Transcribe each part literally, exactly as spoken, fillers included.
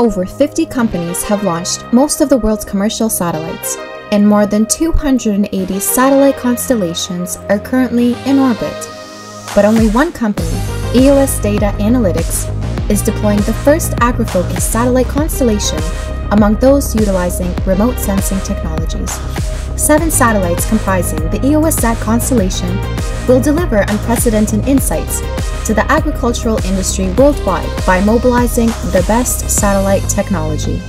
Over fifty companies have launched most of the world's commercial satellites, and more than two hundred eighty satellite constellations are currently in orbit. But only one company, E O S Data Analytics, is deploying the first agri-focused satellite constellation among those utilizing remote sensing technologies. Seven satellites comprising the E O S SAT constellation will deliver unprecedented insights to the agricultural industry worldwide by mobilizing the best satellite technology.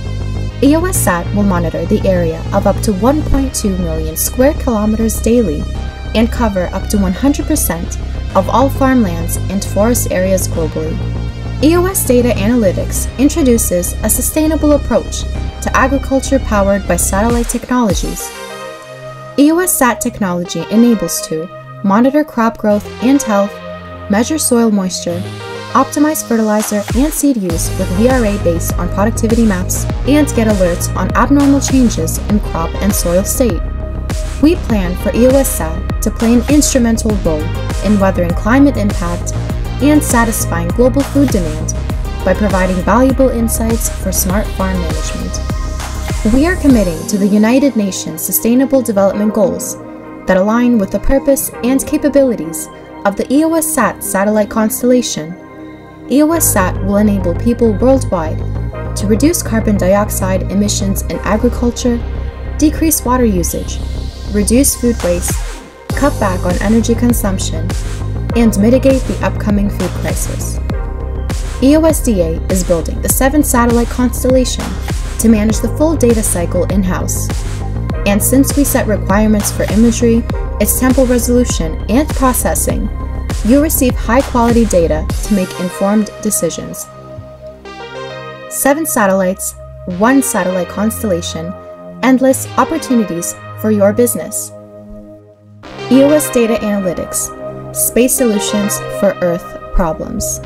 E O S SAT will monitor the area of up to one point two million square kilometers daily and cover up to one hundred percent of all farmlands and forest areas globally. E O S Data Analytics introduces a sustainable approach to agriculture powered by satellite technologies. E O S SAT technology enables to monitor crop growth and health, measure soil moisture, optimize fertilizer and seed use with V R A based on productivity maps, and get alerts on abnormal changes in crop and soil state. We plan for E O S SAT to play an instrumental role in weathering climate impact and satisfying global food demand by providing valuable insights for smart farm management. We are committing to the United Nations Sustainable Development Goals that align with the purpose and capabilities of the E O S SAT satellite constellation. E O S SAT will enable people worldwide to reduce carbon dioxide emissions in agriculture, decrease water usage, reduce food waste, cut back on energy consumption, and mitigate the upcoming food crisis. E O S D A is building the seventh satellite constellation to manage the full data cycle in-house. And since we set requirements for imagery, its temporal resolution, and processing, you receive high-quality data to make informed decisions. Seven satellites, one satellite constellation, endless opportunities for your business. E O S Data Analytics. Space solutions for Earth problems.